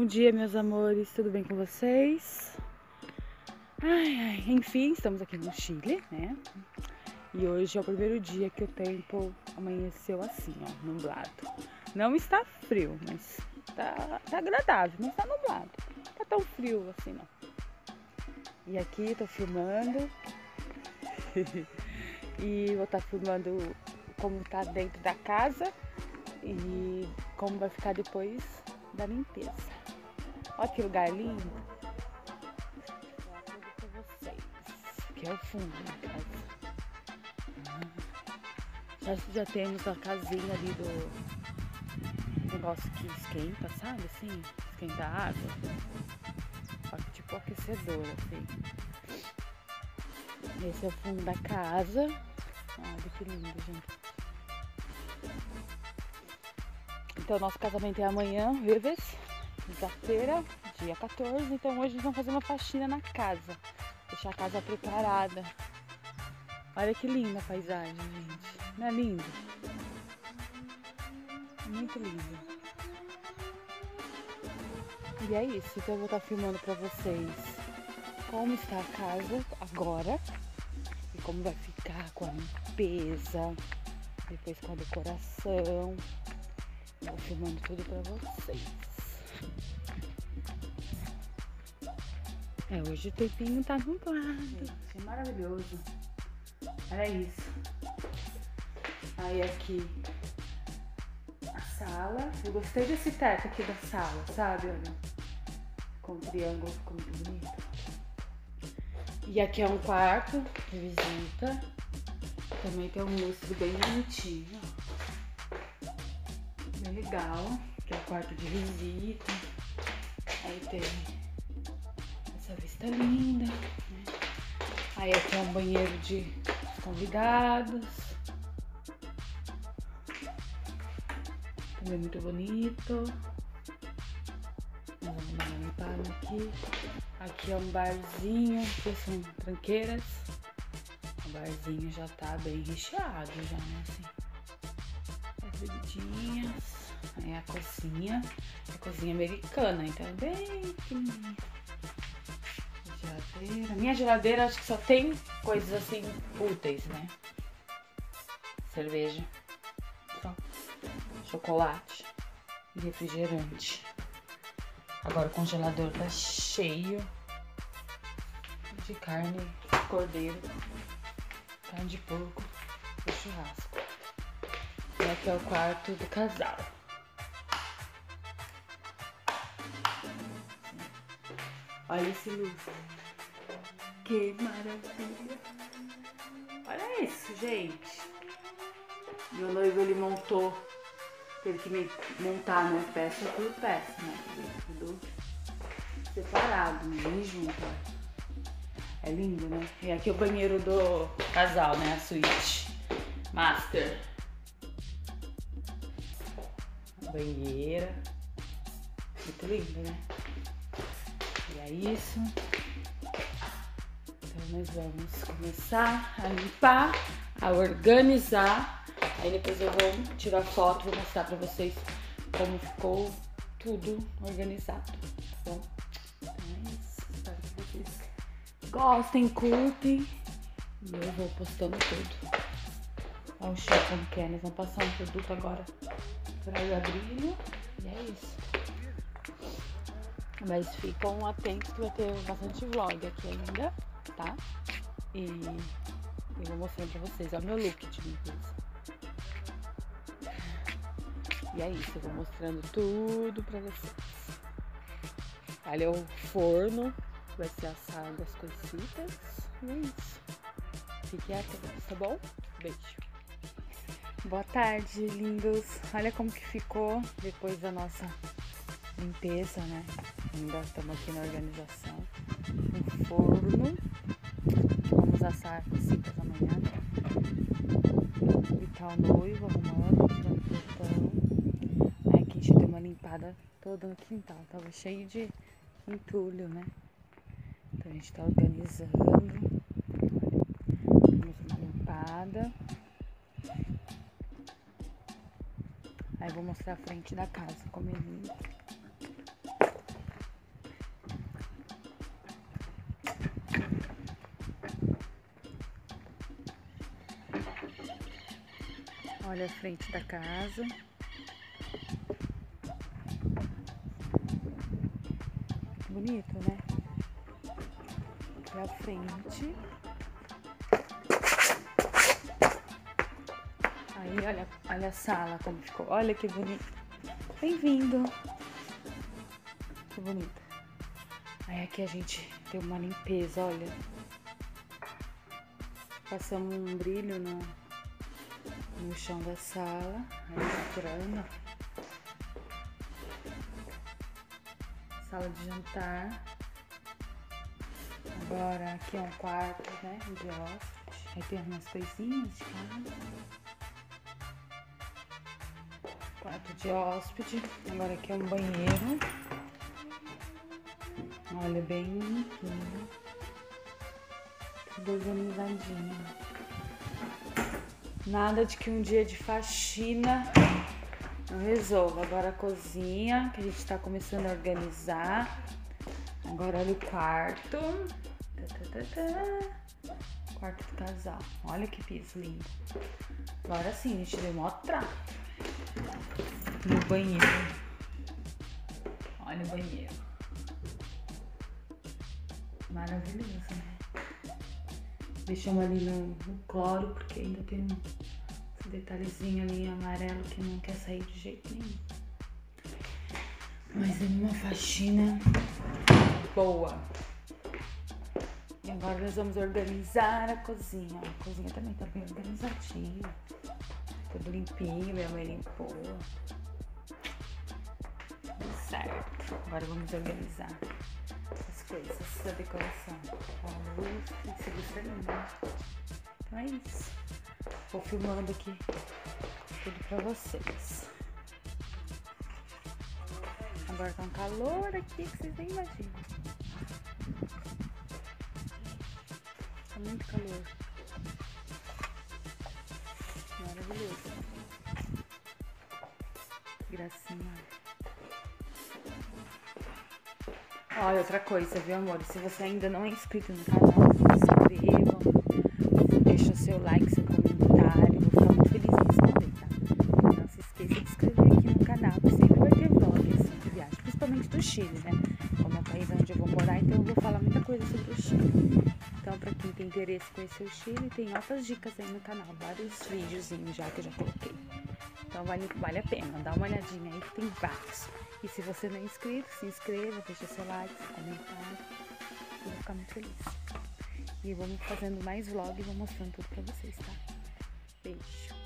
Bom dia, meus amores, tudo bem com vocês? Enfim, estamos aqui no Chile, né? E hoje é o primeiro dia que o tempo amanheceu assim, ó, nublado. Não está frio, mas tá agradável, mas tá nublado. Não tá tão frio assim, não. E aqui tô filmando. E vou estar filmando como tá dentro da casa e como vai ficar depois da limpeza. Olha que lugar lindo. Vou mostrar pra vocês. Aqui é o fundo da casa. Nós já temos a casinha ali do negócio que esquenta, sabe? Assim, esquenta a água. Tipo aquecedor, assim. Esse é o fundo da casa. Olha que lindo, gente. Então, nosso casamento é amanhã, vives, quinta-feira, dia 14. Então, hoje nós vamos fazer uma faxina na casa, deixar a casa preparada. Olha que linda a paisagem, gente. Não é lindo? Muito lindo. E é isso. Então, eu vou estar filmando pra vocês como está a casa agora e como vai ficar com a limpeza, depois com a decoração. Vou filmando tudo pra vocês. Hoje o tempinho tá nublado. É maravilhoso. Olha isso. Aí aqui a sala. Eu gostei desse teto aqui da sala, sabe? Olha. Com um triângulo ficou muito bonito. E aqui é um quarto de visita. Também tem um lustre bem bonitinho, legal, que é o quarto de visita. Aí tem essa vista linda, né? Aí aqui é um banheiro de convidados, também muito bonito. Vamos dar uma limpada aqui. Aqui é um barzinho, que são tranqueiras. O barzinho já tá bem recheado já, né? Assim, as bebidinhas. É a cozinha americana, então é bem pequenininha. Geladeira. Minha geladeira acho que só tem coisas assim úteis, né? Cerveja, só. Chocolate e refrigerante. Agora o congelador tá cheio de carne de cordeiro, carne de porco e churrasco. E aqui é o quarto do casal. Olha esse lustre. Que maravilha. Olha isso, gente. Meu noivo, ele montou. Teve que me montar, né? Peça por peça, né? Tudo separado, nem junto. É lindo, né? E aqui é o banheiro do casal, né? A suíte master. A banheira. Muito lindo, né? E é isso. Então nós vamos começar a limpar, a organizar. Aí depois eu vou tirar foto, vou mostrar pra vocês como ficou tudo organizado, tá bom? Então é isso. Espero que vocês gostem, curtem. E eu vou postando tudo. Olha o show como que é. Nós vamos passar um produto agora pra eu abrir. E é isso. Mas ficam atentos que vai ter bastante vlog aqui ainda, tá? E eu vou mostrando pra vocês, olha o meu look de limpeza. E é isso, eu vou mostrando tudo pra vocês. Ali é o forno, vai ser assado as cositas. E é isso. Fiquem atentos, tá bom? Beijo. Boa tarde, lindos. Olha como que ficou depois da nossa limpeza, né? Ainda estamos aqui na organização. Um forno. Vamos assar cositas amanhã. E tá o noivo arrumando, tirando o portão. Aqui a gente deu uma limpada toda no quintal. Tava cheio de entulho, né? Então a gente tá organizando. Temos uma limpada. Aí vou mostrar a frente da casa, como é linda. Olha a frente da casa. Bonito, né? Pra frente. Aí, olha a sala como ficou. Olha que bonito. Bem-vindo. Que bonito. Aí aqui a gente deu uma limpeza, olha. Passamos um brilho no chão da sala. Aí tirando. Sala de jantar. Agora aqui é um quarto, né? De hóspede. Aí tem umas coisinhas de casa. Quarto de hóspede. Agora aqui é um banheiro. Olha, bem limpinho. Tudo organizadinho. Nada de que um dia de faxina não resolva. Agora a cozinha, que a gente tá começando a organizar. Agora olha o quarto. Quarto do casal. Olha que piso lindo. Agora sim, a gente deu mó trato. No banheiro. Olha o banheiro. Maravilhoso, né? Deixamos ali no cloro, porque ainda tem esse detalhezinho ali amarelo que não quer sair de jeito nenhum. Mas é uma faxina boa. E agora nós vamos organizar a cozinha. A cozinha também tá bem organizadinha. Tudo limpinho, minha mãe limpou. Tudo certo. Agora vamos organizar as coisas da decoração. A luz tem que ser diferente. Então é isso. Vou filmando aqui tudo pra vocês. Agora tá um calor aqui que vocês nem imaginam. Tá muito calor. Maravilhoso. Gracinha. Olha, outra coisa, viu, amor? Se você ainda não é inscrito no canal, se inscreva. Deixa o seu like, seu comentário. Vou ficar muito feliz em responder, tá? Não se esqueça de se inscrever aqui no canal. Sempre vai ter vlog assim, de viagem, principalmente do Chile, né? Como é o país onde eu vou morar, então eu vou falar muita coisa sobre o Chile. Então, pra quem tem interesse em conhecer o Chile, tem outras dicas aí no canal. Vários videozinhos já que eu já coloquei. Então vale a pena, dá uma olhadinha aí que tem vários. E se você não é inscrito, se inscreva, deixa seu like, comentário. Eu vou ficar muito feliz. E vamos fazendo mais vlog e vou mostrando tudo pra vocês, tá? Beijo!